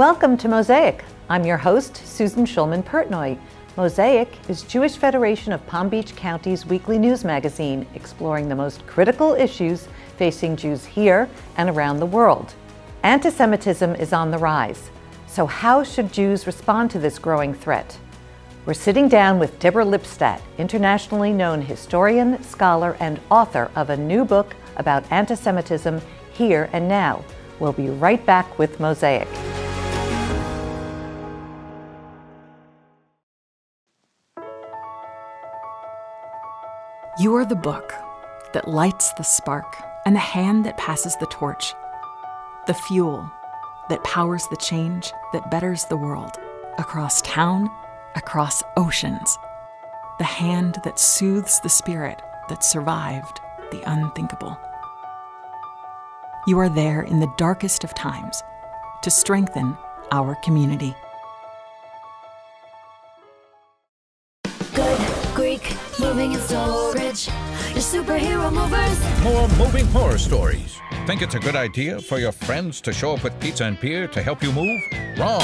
Welcome to Mosaic. I'm your host, Susan Shulman-Pertnoy. Mosaic is Jewish Federation of Palm Beach County's weekly news magazine, exploring the most critical issues facing Jews here and around the world. Antisemitism is on the rise. So how should Jews respond to this growing threat? We're sitting down with Deborah Lipstadt, internationally known historian, scholar, and author of a new book about antisemitism, Here and Now. We'll be right back with Mosaic. You are the book that lights the spark and the hand that passes the torch, the fuel that powers the change that betters the world, across town, across oceans, the hand that soothes the spirit that survived the unthinkable. You are there in the darkest of times to strengthen our community. Good Greek moving and storage, your superhero movers. More moving horror stories. Think it's a good idea for your friends to show up with pizza and beer to help you move? Wrong.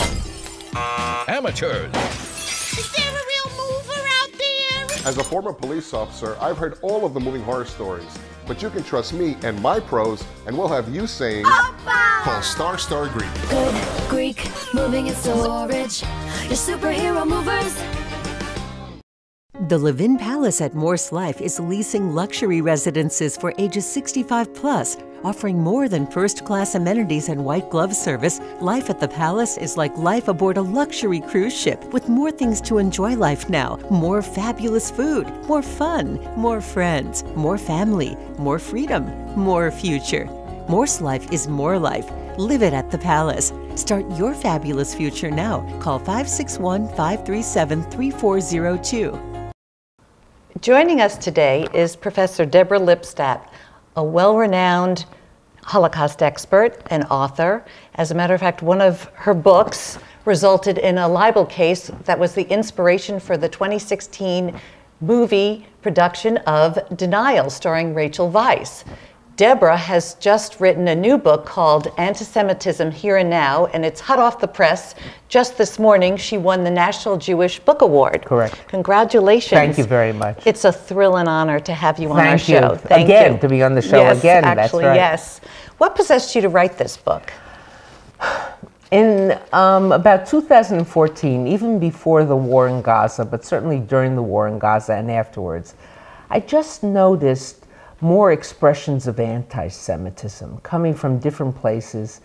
Amateurs. Is there a real mover out there? As a former police officer, I've heard all of the moving horror stories, but you can trust me and my pros, and we'll have you saying, Opa! Call Star Star Greek. Good Greek moving and storage, your superhero movers. The Levin Palace at Morse Life is leasing luxury residences for ages 65 plus, offering more than first-class amenities and white glove service. Life at the Palace is like life aboard a luxury cruise ship, with more things to enjoy life now, more fabulous food, more fun, more friends, more family, more freedom, more future. Morse Life is more life. Live it at the Palace. Start your fabulous future now. Call 561-537-3402. Joining us today is Professor Deborah Lipstadt, a well-renowned Holocaust expert and author. As a matter of fact, one of her books resulted in a libel case that was the inspiration for the 2016 movie production of Denial, starring Rachel Weisz. Deborah has just written a new book called Antisemitism: Here and Now, and it's hot off the press. Just this morning, she won the National Jewish Book Award. Correct. Congratulations. Thank you very much. It's a thrill and honor to have you on our show. Thank you. Again, to be on the show again. Actually, that's right. Yes. What possessed you to write this book? In about 2014, even before the war in Gaza, but certainly during the war in Gaza and afterwards, I just noticed more expressions of anti-Semitism coming from different places,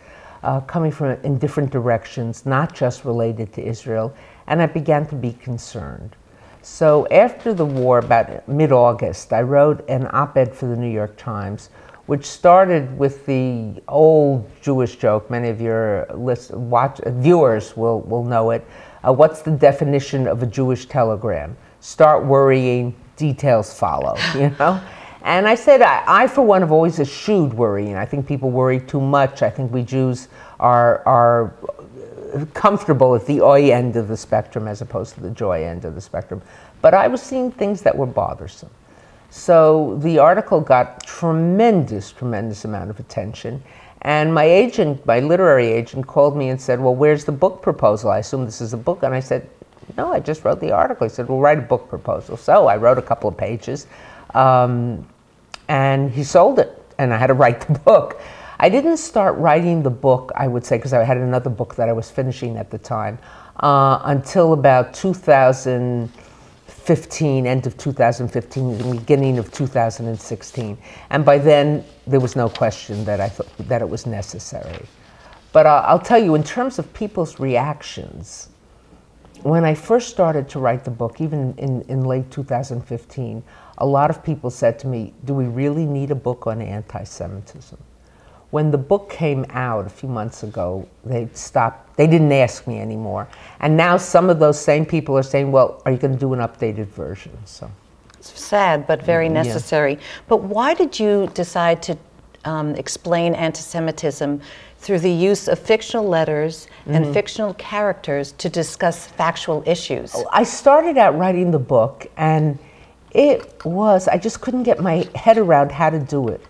coming from in different directions, not just related to Israel, and I began to be concerned. So after the war, about mid-August, I wrote an op-ed for the New York Times, which started with the old Jewish joke. Many of your viewers will know it. What's the definition of a Jewish telegram? Start worrying, details follow, you know? And I said, I for one, have always eschewed worrying. I think people worry too much. I think we Jews are comfortable at the oy end of the spectrum as opposed to the joy end of the spectrum. But I was seeing things that were bothersome. So the article got tremendous amount of attention. And my agent, my literary agent, called me and said, well, where's the book proposal? I assume this is a book. And I said, no, I just wrote the article. He said, well, write a book proposal. So I wrote a couple of pages. And he sold it, and I had to write the book. I didn't start writing the book, I would say, because I had another book that I was finishing at the time, until about 2015, end of 2015, the beginning of 2016. And by then, there was no question that I thought that it was necessary. But I'll tell you, in terms of people's reactions, when I first started to write the book, even in late 2015, a lot of people said to me, do we really need a book on anti-Semitism? When the book came out a few months ago, they stopped, they didn't ask me anymore. And now some of those same people are saying, well, are you going to do an updated version? So it's sad, but very necessary. Yeah. But why did you decide to explain anti-Semitism through the use of fictional letters and fictional characters to discuss factual issues? I started out writing the book, and I just couldn't get my head around how to do it.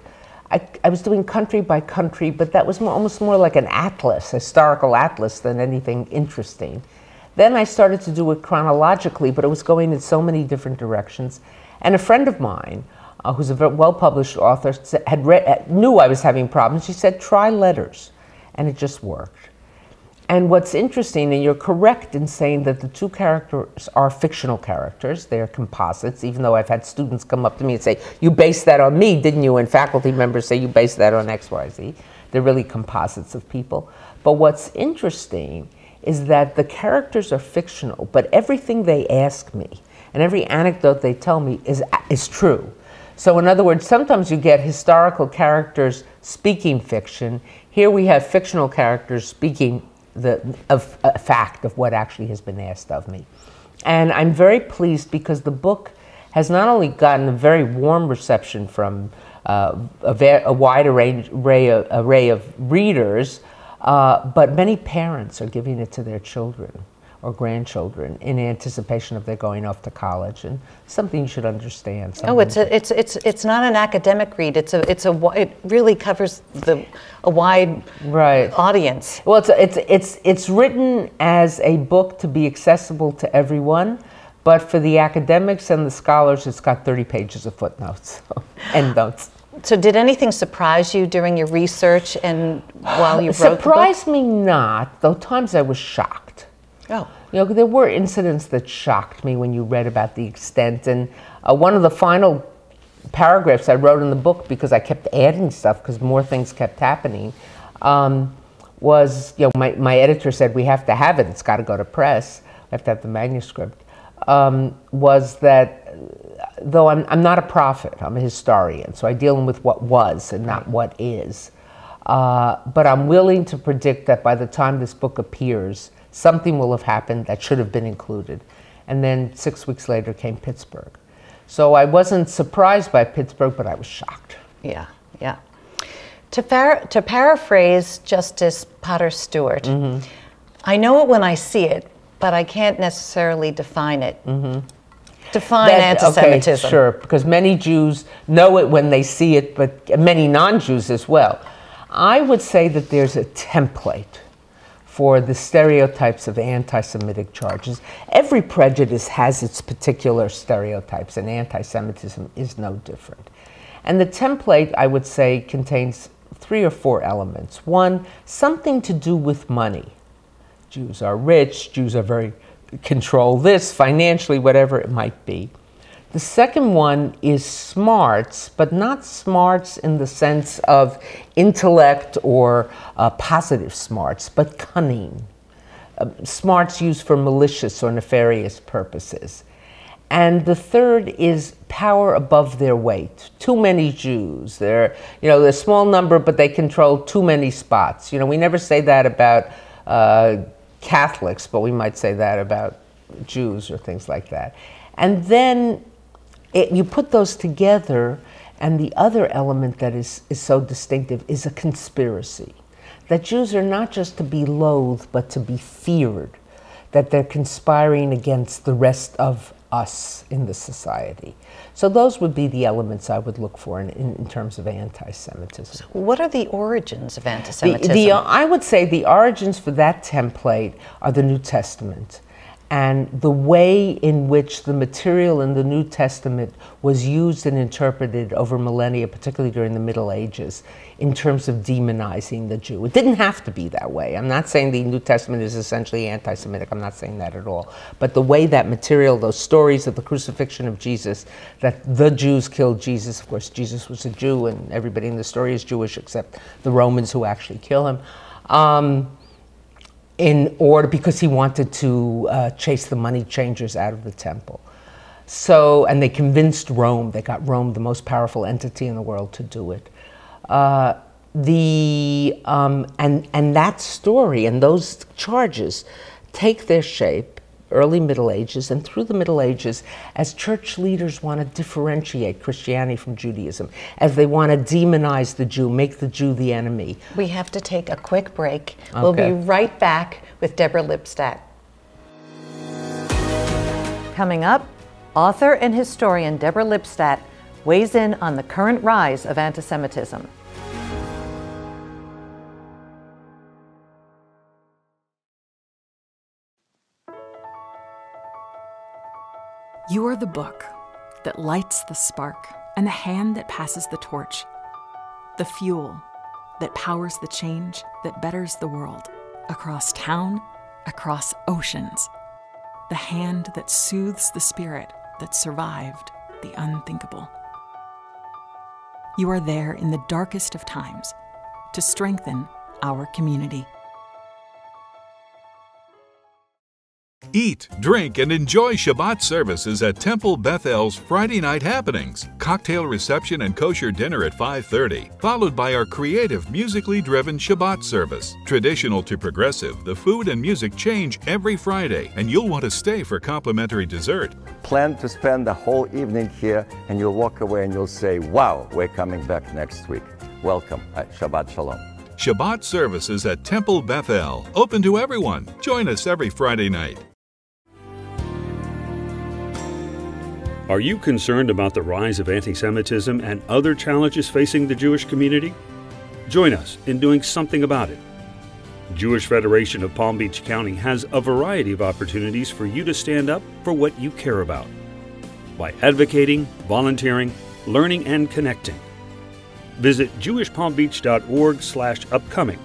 I was doing country by country, but that was almost more like an atlas, historical atlas, than anything interesting. Then I started to do it chronologically, but it was going in so many different directions. And a friend of mine, who's a well-published author, had knew I was having problems. She said, try letters. And it just worked. And what's interesting, and you're correct in saying that the two characters are fictional characters, they're composites, even though I've had students come up to me and say, you based that on me, didn't you? And faculty members say, you based that on X, Y, Z. They're really composites of people. But what's interesting is that the characters are fictional, but everything they ask me and every anecdote they tell me is true. So in other words, sometimes you get historical characters speaking fiction. Here we have fictional characters speaking a fact of what actually has been asked of me. And I'm very pleased because the book has not only gotten a very warm reception from a wide array of readers, but many parents are giving it to their children or grandchildren in anticipation of their going off to college, and something you should understand. Oh, it's not an academic read. It really covers a wide audience. Well, it's written as a book to be accessible to everyone, but for the academics and the scholars, it's got 30 pages of footnotes and notes. So did anything surprise you during your research and while you wrote the book? Surprised me not, though times I was shocked. Oh. You know, there were incidents that shocked me when you read about the extent, and one of the final paragraphs I wrote in the book, because I kept adding stuff because more things kept happening, was, you know, my editor said, we have to have it, it's got to go to press, I have to have the manuscript, was that though I'm not a prophet, I'm a historian, so I deal with what was and not what is, but I'm willing to predict that by the time this book appears, something will have happened that should have been included. And then 6 weeks later came Pittsburgh. So I wasn't surprised by Pittsburgh, but I was shocked. Yeah, yeah. To paraphrase Justice Potter Stewart, I know it when I see it, but I can't necessarily define it. Define antisemitism. Okay, sure, because many Jews know it when they see it, but many non-Jews as well. I would say that there's a template for the stereotypes of anti-Semitic charges. Every prejudice has its particular stereotypes, and anti-Semitism is no different. And the template, I would say, contains 3 or 4 elements. One, something to do with money. Jews are rich, Jews are very control this financially, whatever it might be. The second one is smarts, but not smarts in the sense of intellect or positive smarts, but cunning. Smarts used for malicious or nefarious purposes. And the third is power above their weight. Too many Jews. They're, you know, they're a small number, but they control too many spots. You know, we never say that about Catholics, but we might say that about Jews or things like that. And then you put those together, and the other element that is so distinctive is a conspiracy. That Jews are not just to be loathed, but to be feared. That they're conspiring against the rest of us in the society. So those would be the elements I would look for in terms of anti-Semitism. So what are the origins of anti-Semitism? I would say the origins for that template are the New Testament and the way in which the material in the New Testament was used and interpreted over millennia, particularly during the Middle Ages, in terms of demonizing the Jew. It didn't have to be that way. I'm not saying the New Testament is essentially anti-Semitic. I'm not saying that at all. But the way that material, those stories of the crucifixion of Jesus, that the Jews killed Jesus. Of course, Jesus was a Jew, and everybody in the story is Jewish except the Romans who actually kill him. In order, because he wanted to chase the money changers out of the temple. So, and they convinced Rome, they got Rome, the most powerful entity in the world, to do it. And that story and those charges take their shape, early Middle Ages and through the Middle Ages, as church leaders want to differentiate Christianity from Judaism, as they want to demonize the Jew, make the Jew the enemy. We have to take a quick break. Okay. We'll be right back with Deborah Lipstadt. Coming up, author and historian Deborah Lipstadt weighs in on the current rise of antisemitism. You are the book that lights the spark and the hand that passes the torch, the fuel that powers the change that betters the world, across town, across oceans, the hand that soothes the spirit that survived the unthinkable. You are there in the darkest of times to strengthen our community. Eat, drink, and enjoy Shabbat services at Temple Beth El's Friday night happenings. Cocktail reception and kosher dinner at 5:30, followed by our creative, musically-driven Shabbat service. Traditional to progressive, the food and music change every Friday, and you'll want to stay for complimentary dessert. Plan to spend the whole evening here, and you'll walk away and you'll say, wow, we're coming back next week. Welcome. Shabbat Shalom. Shabbat services at Temple Beth El, open to everyone. Join us every Friday night. Are you concerned about the rise of anti-Semitism and other challenges facing the Jewish community? Join us in doing something about it. Jewish Federation of Palm Beach County has a variety of opportunities for you to stand up for what you care about by advocating, volunteering, learning, and connecting. Visit jewishpalmbeach.org/upcoming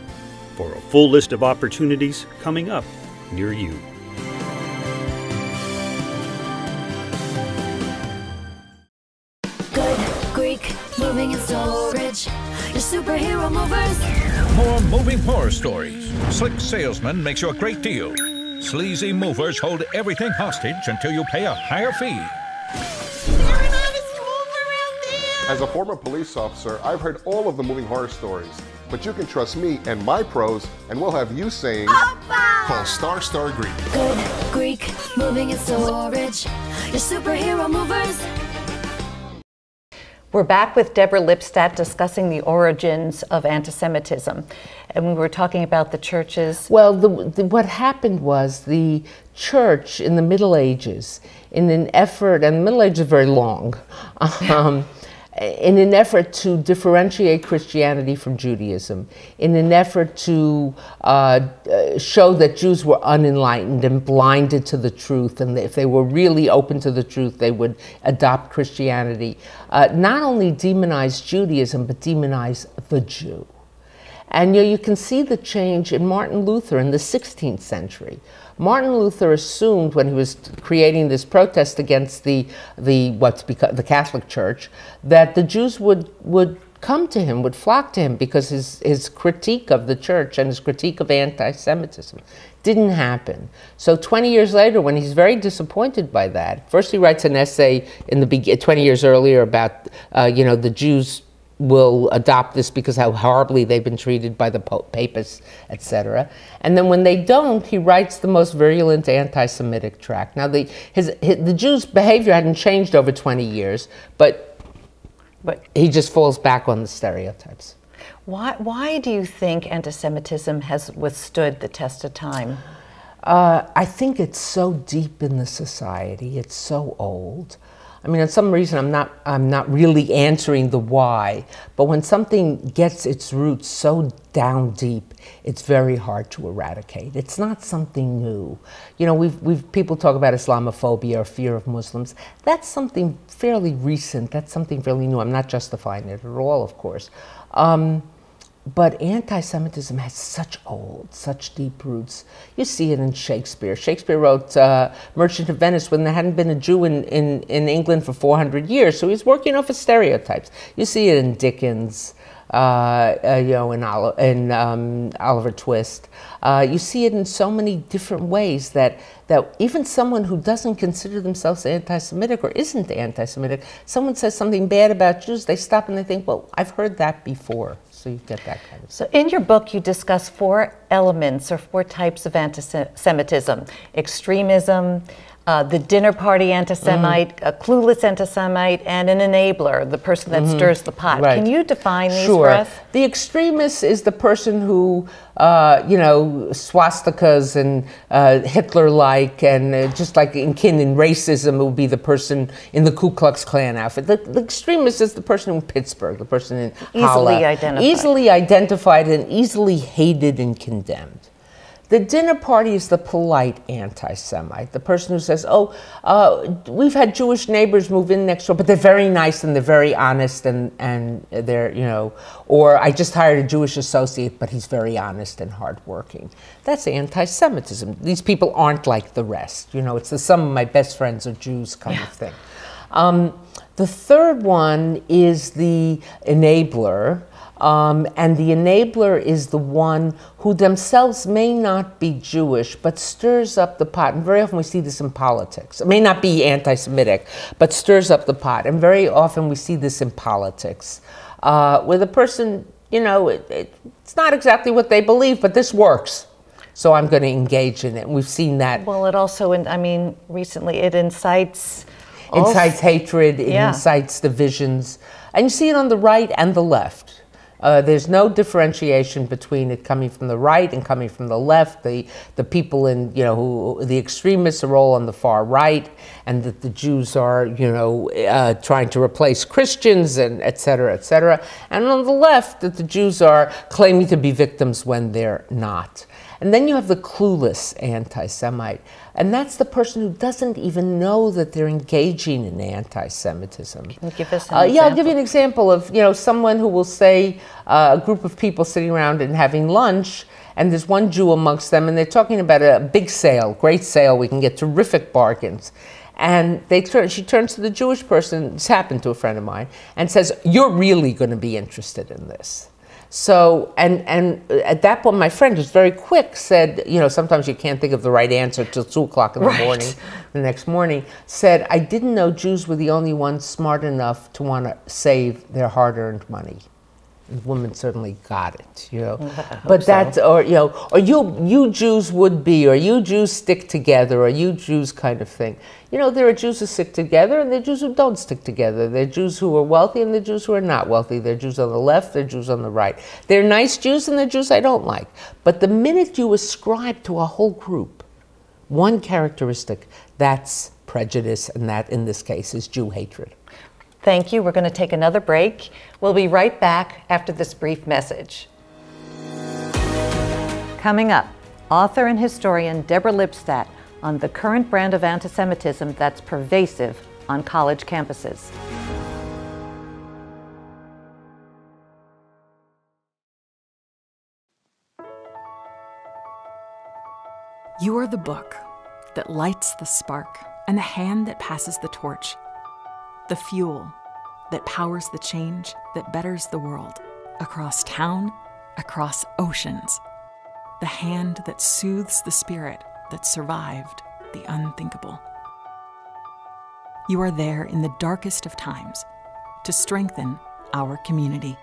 for a full list of opportunities coming up near you. Moving and storage, your superhero movers. More moving horror stories. Slick salesman makes you a great deal. Sleazy movers hold everything hostage until you pay a higher fee. They're an honest mover out there. As a former police officer, I've heard all of the moving horror stories. But you can trust me and my pros, and we'll have you saying, Opa! Call Star Star Greek. Good Greek, moving and storage, your superhero movers. We're back with Deborah Lipstadt discussing the origins of anti-Semitism, and we were talking about the churches. Well, what happened was the church in the Middle Ages, in an effort, and the Middle Ages are very long, in an effort to differentiate Christianity from Judaism, in an effort to show that Jews were unenlightened and blinded to the truth, and if they were really open to the truth, they would adopt Christianity. Not only demonize Judaism, but demonize the Jew. And you can see the change in Martin Luther in the 16th century. Martin Luther assumed, when he was creating this protest against the Catholic Church, that the Jews would come to him, would flock to him, because his critique of the church and his critique of anti-Semitism didn't happen. So 20 years later, when he's very disappointed by that, first he writes an essay in the 20 years earlier about the Jews will adopt this because how horribly they've been treated by the papists, etc. And then when they don't, he writes the most virulent anti-Semitic tract. Now, the Jews' behavior hadn't changed over 20 years, but he just falls back on the stereotypes. Why do you think anti-Semitism has withstood the test of time? I think it's so deep in the society. It's so old. I mean, for some reason, I'm not really answering the why, but when something gets its roots so down deep, it's very hard to eradicate. It's not something new. You know, people talk about Islamophobia or fear of Muslims. That's something fairly recent. That's something fairly new. I'm not justifying it at all, of course. But anti-Semitism has such old, such deep roots. You see it in Shakespeare. Shakespeare wrote Merchant of Venice when there hadn't been a Jew in England for 400 years, so he's working off of stereotypes. You see it in Dickens, in Oliver Twist. You see it in so many different ways that even someone who doesn't consider themselves anti-Semitic or isn't anti-Semitic, someone says something bad about Jews, they stop and they think, well, I've heard that before. So you get that kind of stuff. So in your book, you discuss 4 elements or 4 types of anti-Semitism: extremism, the dinner party anti-Semite, a clueless anti-Semite, and an enabler, the person that stirs the pot. Right. Can you define these for us? Sure. The extremist is the person who, swastikas and Hitler-like, and just like in racism, it would be the person in the Ku Klux Klan outfit. The extremist is the person in Pittsburgh, the person in Hala. Easily identified and easily hated and condemned. The dinner party is the polite anti-Semite, the person who says, oh, we've had Jewish neighbors move in next door, but they're very nice and they're very honest and they're, you know, or I just hired a Jewish associate, but he's very honest and hardworking. That's anti-Semitism. These people aren't like the rest. You know, it's the some of my best friends are Jews kind of thing. The third one is the enabler. And the enabler is the one who themselves may not be Jewish, but stirs up the pot. And very often we see this in politics. It may not be anti-Semitic, but stirs up the pot. And very often we see this in politics, where the person, you know, it's not exactly what they believe, but this works. So I'm going to engage in it. And we've seen that. Well, it also, I mean, recently it incites hatred, it incites divisions. And you see it on the right and the left. There's no differentiation between it coming from the right and coming from the left. The people in, you know, the extremists are all on the far right, and that the Jews are, you know, trying to replace Christians, and et cetera, et cetera. And on the left, that the Jews are claiming to be victims when they're not. And then you have the clueless anti-Semite. And that's the person who doesn't even know that they're engaging in anti-Semitism. Can you give us an example? Yeah, I'll give you an example of, you know, someone who will say, a group of people sitting around and having lunch, and there's one Jew amongst them, and they're talking about a big sale, great sale, we can get terrific bargains. And she turns to the Jewish person, this happened to a friend of mine, and says, you're really going to be interested in this. So, and at that point, my friend was very quick, said, you know, sometimes you can't think of the right answer till 2 o'clock in the morning, the next morning, said, I didn't know Jews were the only ones smart enough to want to save their hard-earned money. The woman certainly got it, you know. But that's, or, you know, or you Jews would be, or you Jews stick together, or you Jews kind of thing. You know, there are Jews who stick together, and there are Jews who don't stick together. There are Jews who are wealthy, and there are Jews who are not wealthy. There are Jews on the left, there are Jews on the right. There are nice Jews, and there are Jews I don't like. But the minute you ascribe to a whole group one characteristic, that's prejudice, and that, in this case, is Jew hatred. Thank you. We're going to take another break. We'll be right back after this brief message. Coming up, author and historian Deborah Lipstadt on the current brand of antisemitism that's pervasive on college campuses. You are the book that lights the spark and the hand that passes the torch. The fuel that powers the change that betters the world. Across town, across oceans. The hand that soothes the spirit that survived the unthinkable. You are there in the darkest of times to strengthen our community.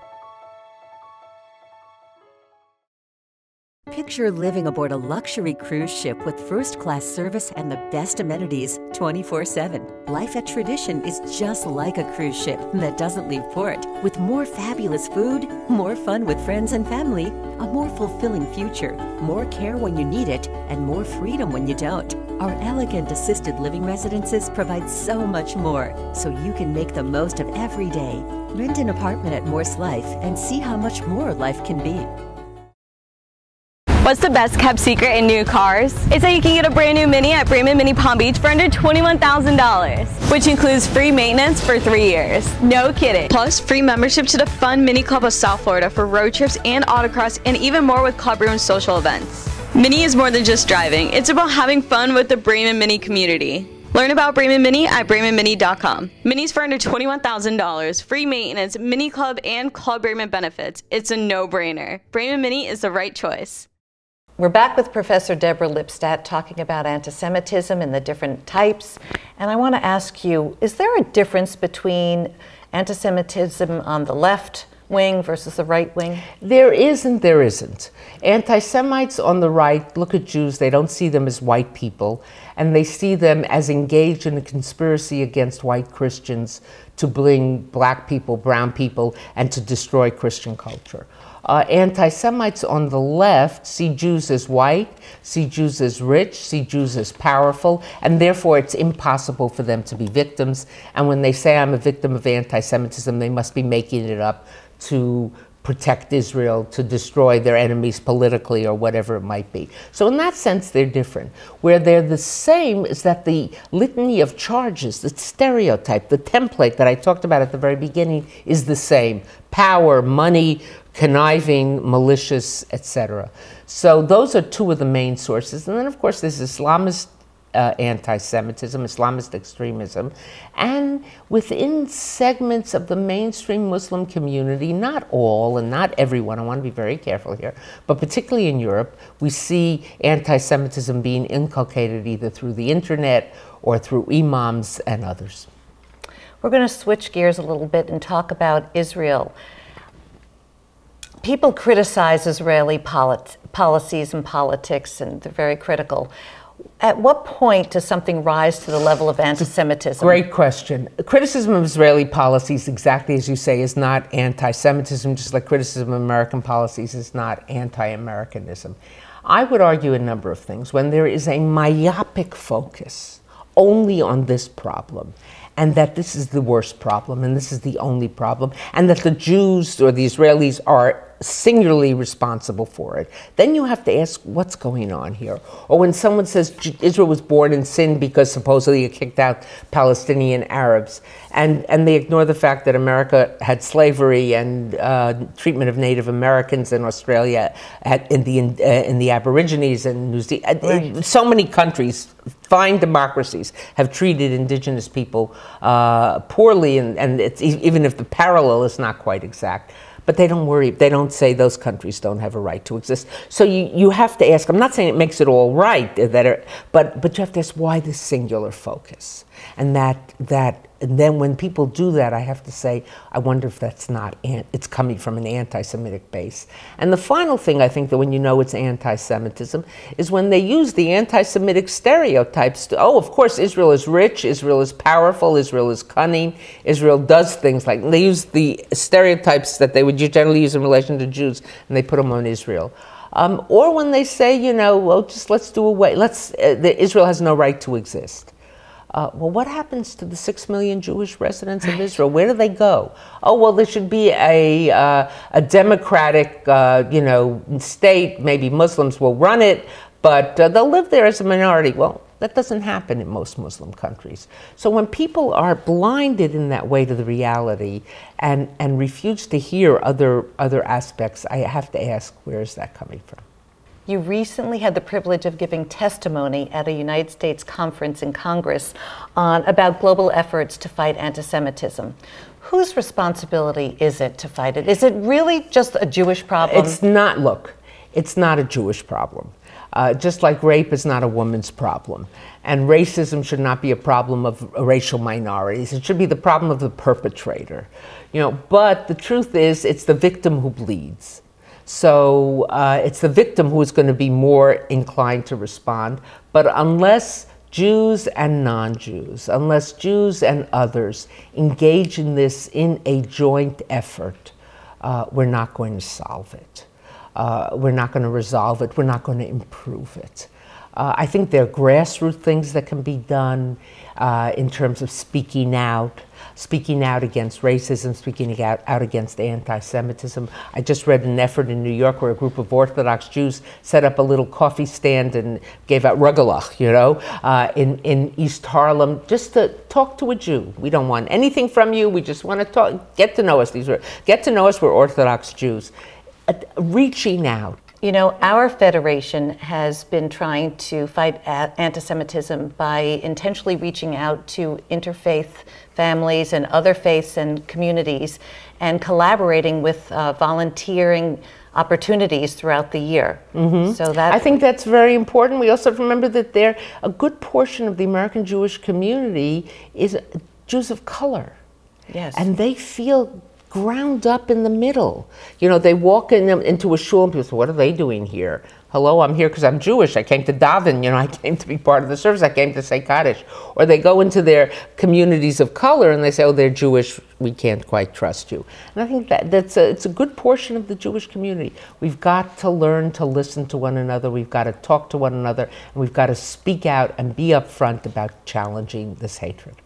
Picture living aboard a luxury cruise ship with first-class service and the best amenities 24/7. Life at Tradition is just like a cruise ship that doesn't leave port. With more fabulous food, more fun with friends and family, a more fulfilling future, more care when you need it, and more freedom when you don't. Our elegant assisted living residences provide so much more, so you can make the most of every day. Rent an apartment at Morse Life and see how much more life can be. What's the best kept secret in new cars? It's that you can get a brand new Mini at Brayman Mini Palm Beach for under $21,000, which includes free maintenance for 3 years. No kidding. Plus, free membership to the fun Mini Club of South Florida for road trips and autocross and even more with club room social events. Mini is more than just driving. It's about having fun with the Brayman Mini community. Learn about Brayman Mini at BraymanMini.com. Minis for under $21,000, free maintenance, Mini Club, and Club Brayman benefits. It's a no-brainer. Brayman Mini is the right choice. We're back with Professor Deborah Lipstadt talking about antisemitism and the different types. And I want to ask you, is there a difference between antisemitism on the left wing versus the right wing? There is and there isn't. Anti-Semites on the right look at Jews, they don't see them as white people, and they see them as engaged in a conspiracy against white Christians to bring black people, brown people, and to destroy Christian culture. Anti-Semites on the left see Jews as white, see Jews as rich, see Jews as powerful, and therefore it's impossible for them to be victims. And when they say I'm a victim of anti-Semitism, they must be making it up to protect Israel, to destroy their enemies politically or whatever it might be. So in that sense, they're different. Where they're the same is that the litany of charges, the stereotype, the template that I talked about at the very beginning is the same. Power, money, conniving, malicious, etc. So those are two of the main sources. And then, of course, there's Islamist anti-Semitism, Islamist extremism, and within segments of the mainstream Muslim community, not all and not everyone, I want to be very careful here, but particularly in Europe, we see anti-Semitism being inculcated either through the internet or through imams and others. We're going to switch gears a little bit and talk about Israel. People criticize Israeli policies and politics, and they're very critical. At what point does something rise to the level of anti-Semitism? Great question. Criticism of Israeli policies, exactly as you say, is not anti-Semitism, just like criticism of American policies is not anti-Americanism. I would argue a number of things. When there is a myopic focus only on this problem, and that this is the worst problem, and this is the only problem, and that the Jews or the Israelis are singularly responsible for it, then you have to ask, what's going on here? Or when someone says Israel was born in sin because supposedly it kicked out Palestinian Arabs, and they ignore the fact that America had slavery and treatment of Native Americans in Australia, in the Aborigines and New Zealand. Right. So many countries, fine democracies, have treated indigenous people poorly, and it's, even if the parallel is not quite exact. But they don't worry. They don't say those countries don't have a right to exist. So you have to ask. I'm not saying it makes it all right, but you have to ask why this singular focus. And then when people do that, I have to say, I wonder if that's not, it's coming from an anti-Semitic base. And the final thing I think that when you know it's anti-Semitism is when they use the anti-Semitic stereotypes to, oh, of course, Israel is rich, Israel is powerful, Israel is cunning, Israel does things like, they use the stereotypes that they would generally use in relation to Jews, and they put them on Israel. Or when they say, you know, well, just let's do away, Israel has no right to exist. Well, what happens to the 6 million Jewish residents of Israel? Where do they go? Oh, well, there should be a democratic, you know, state. Maybe Muslims will run it, but they'll live there as a minority. Well, that doesn't happen in most Muslim countries. So when people are blinded in that way to the reality and refuse to hear other aspects, I have to ask, where is that coming from? You recently had the privilege of giving testimony at a United States conference in Congress about global efforts to fight antisemitism. Whose responsibility is it to fight it? Is it really just a Jewish problem? It's not, look, it's not a Jewish problem. Just like rape is not a woman's problem. And racism should not be a problem of racial minorities. It should be the problem of the perpetrator. You know, but the truth is, it's the victim who bleeds. So it's the victim who is going to be more inclined to respond. But unless Jews and non-Jews, unless Jews and others engage in this in a joint effort, we're not going to solve it. We're not going to resolve it. We're not going to improve it. I think there are grassroots things that can be done in terms of speaking out against racism, speaking out against anti-Semitism. I just read an effort in New York where a group of Orthodox Jews set up a little coffee stand and gave out rugelach, you know, in East Harlem, just to talk to a Jew. We don't want anything from you. We just want to talk, get to know us. Get to know us. We're Orthodox Jews. Reaching out. You know, our federation has been trying to fight antisemitism by intentionally reaching out to interfaith families and other faiths and communities and collaborating with volunteering opportunities throughout the year. Mm-hmm. So that I think that's very important. We also have to remember that a good portion of the American Jewish community is Jews of color. Yes. And they feel ground up in the middle. You know, they walk into a shul and people say, what are they doing here? Hello, I'm here because I'm Jewish. I came to daven, you know, I came to be part of the service. I came to say Kaddish. Or they go into their communities of color and they say, oh, they're Jewish. We can't quite trust you. And I think it's a good portion of the Jewish community. We've got to learn to listen to one another. We've got to talk to one another. And we've got to speak out and be upfront about challenging this hatred.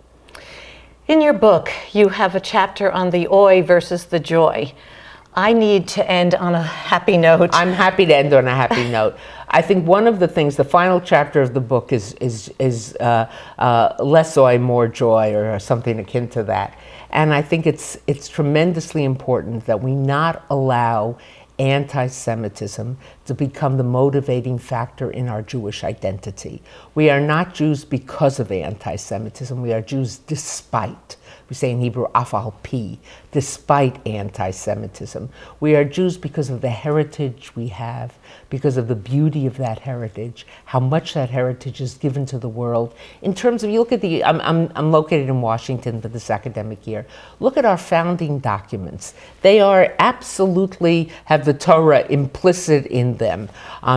In your book, you have a chapter on the oi versus the joy. I need to end on a happy note. I'm happy to end on a happy note. I think one of the things, the final chapter of the book is less soy, more joy, or something akin to that. And I think it's tremendously important that we not allow anti-Semitism to become the motivating factor in our Jewish identity. We are not Jews because of anti-Semitism. We are Jews despite. We say in Hebrew, afal pi, despite anti-Semitism. We are Jews because of the heritage we have, because of the beauty of that heritage, how much that heritage is given to the world. In terms of, you look at the, I'm located in Washington for this academic year. Look at our founding documents. They are absolutely, have the Torah implicit in them,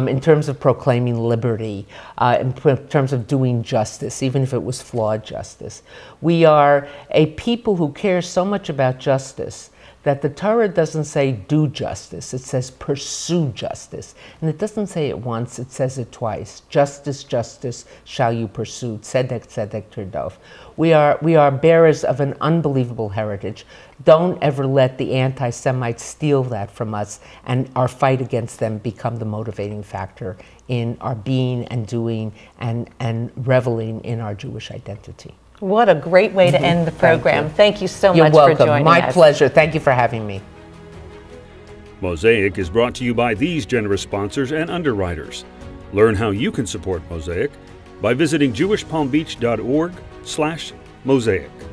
in terms of proclaiming liberty, in terms of doing justice, even if it was flawed justice. We are a people who care so much about justice that the Torah doesn't say do justice, it says pursue justice. And it doesn't say it once, it says it twice. Justice, justice, shall you pursue, tzedek, tzedek, tirdof. We are bearers of an unbelievable heritage. Don't ever let the anti-Semites steal that from us and our fight against them become the motivating factor in our being and doing and reveling in our Jewish identity. What a great way to end the program. Thank you so much for joining us. My pleasure. Thank you for having me. Mosaic is brought to you by these generous sponsors and underwriters. Learn how you can support Mosaic by visiting jewishpalmbeach.org/mosaic.